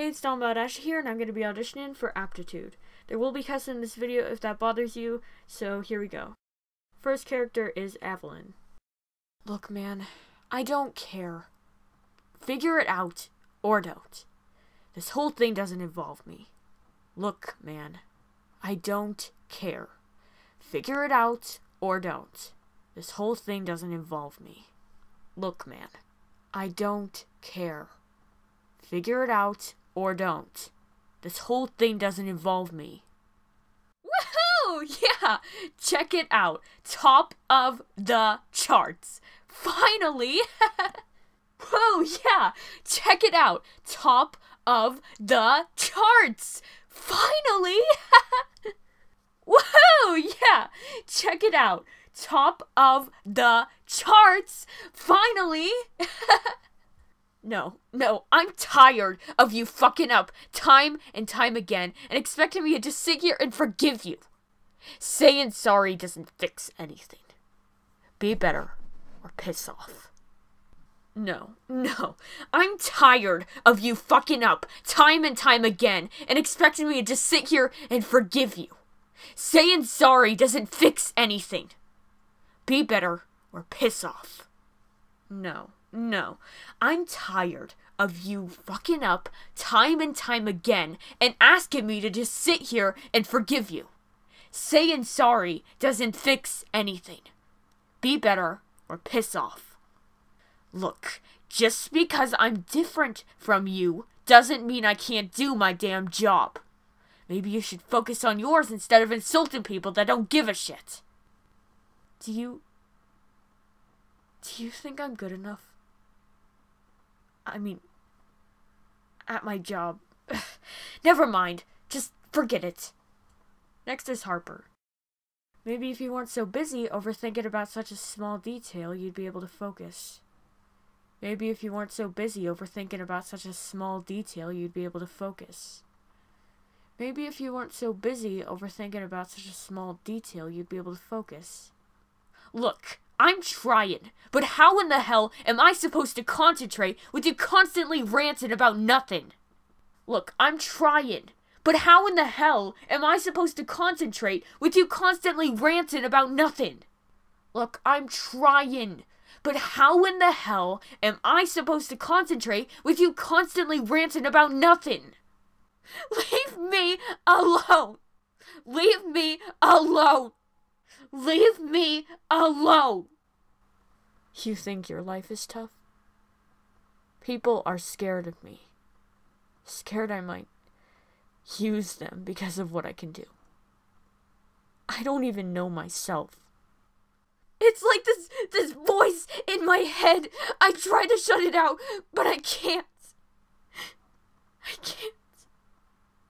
Hey, it's Dawn Balidashi here, and I'm going to be auditioning for Aptitude. There will be cussing in this video if that bothers you, so here we go. First character is Avalyn. Look, man, I don't care. Figure it out, or don't. This whole thing doesn't involve me. Look, man, I don't care. Figure it out, or don't. This whole thing doesn't involve me. Look, man, I don't care. Figure it out, or don't. This whole thing doesn't involve me. Woohoo! Yeah! Check it out. Top of the charts. Finally! Whoa, yeah! Check it out. Top of the charts. Finally! Whoa, yeah! Check it out. Top of the charts. Finally! No, I'm tired of you fucking up time and time again and expecting me to just sit here and forgive you. Saying sorry doesn't fix anything. Be better or piss off. No, I'm tired of you fucking up time and time again and expecting me to just sit here and forgive you. Saying sorry doesn't fix anything. Be better or piss off. No, I'm tired of you fucking up time and time again and asking me to just sit here and forgive you. Saying sorry doesn't fix anything. Be better or piss off. Look, just because I'm different from you doesn't mean I can't do my damn job. Maybe you should focus on yours instead of insulting people that don't give a shit. Do you think I'm good enough? I mean, at my job. Never mind. Just forget it. Next is Harper. Maybe if you weren't so busy overthinking about such a small detail, you'd be able to focus. Maybe if you weren't so busy overthinking about such a small detail, you'd be able to focus. Maybe if you weren't so busy overthinking about such a small detail, you'd be able to focus. Look, I'm trying, but how in the hell am I supposed to concentrate with you constantly ranting about nothing? Look, I'm trying, but how in the hell am I supposed to concentrate with you constantly ranting about nothing? Look, I'm trying, but how in the hell am I supposed to concentrate with you constantly ranting about nothing? Leave me alone! Leave me alone! Leave me alone! You think your life is tough? People are scared of me. Scared I might use them because of what I can do. I don't even know myself. It's like this voice in my head. I try to shut it out, but I can't.